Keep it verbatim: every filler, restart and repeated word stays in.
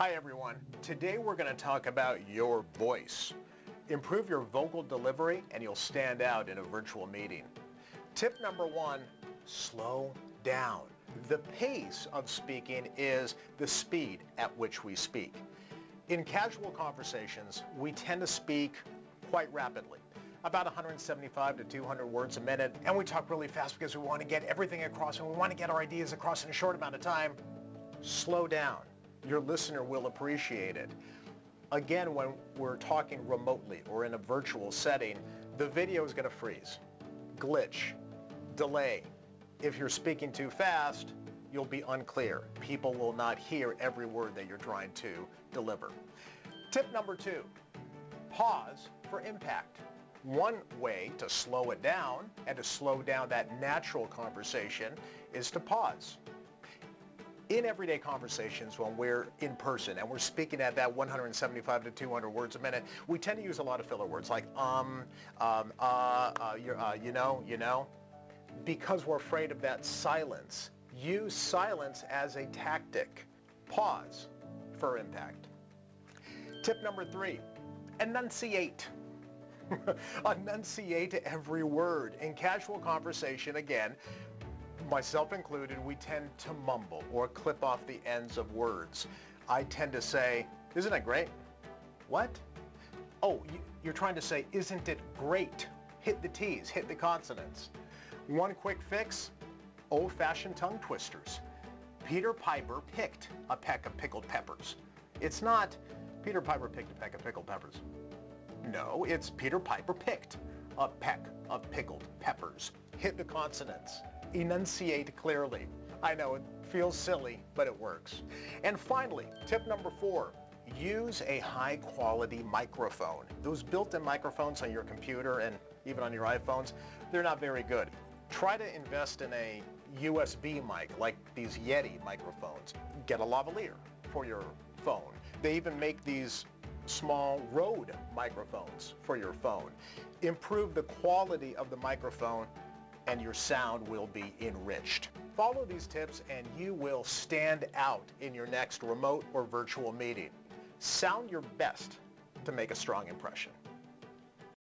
Hi everyone, today we're going to talk about your voice. Improve your vocal delivery and you'll stand out in a virtual meeting. Tip number one, slow down. The pace of speaking is the speed at which we speak. In casual conversations, we tend to speak quite rapidly, about one hundred seventy-five to two hundred words a minute, and we talk really fast because we want to get everything across and we want to get our ideas across in a short amount of time. Slow down. Your listener will appreciate it. Again, when we're talking remotely or in a virtual setting, the video is going to freeze, glitch, delay. If you're speaking too fast, you'll be unclear. People will not hear every word that you're trying to deliver. Tip number two, pause for impact. One way to slow it down and to slow down that natural conversation is to pause. In everyday conversations, when we're in person and we're speaking at that one hundred seventy-five to two hundred words a minute, we tend to use a lot of filler words like um, um, uh, uh, you're, uh, you know, you know, because we're afraid of that silence. Use silence as a tactic. Pause for impact. Tip number three, enunciate. Enunciate every word. In casual conversation, again, myself included, we tend to mumble or clip off the ends of words. I tend to say, isn't it great? What? Oh, you're trying to say, isn't it great? Hit the T's, hit the consonants. One quick fix, old-fashioned tongue twisters. Peter Piper picked a peck of pickled peppers. It's not Peter Piper picked a peck of pickled peppers. No, it's Peter Piper picked a peck of pickled peppers. Hit the consonants. Enunciate clearly. I know it feels silly, but it works. And finally, tip number four, use a high quality microphone. Those built-in microphones on your computer and even on your iPhones, they're not very good. Try to invest in a U S B mic like these Yeti microphones. Get a lavalier for your phone. They even make these small Rode microphones for your phone. Improve the quality of the microphone and your sound will be enriched. Follow these tips and you will stand out in your next remote or virtual meeting. Sound your best to make a strong impression.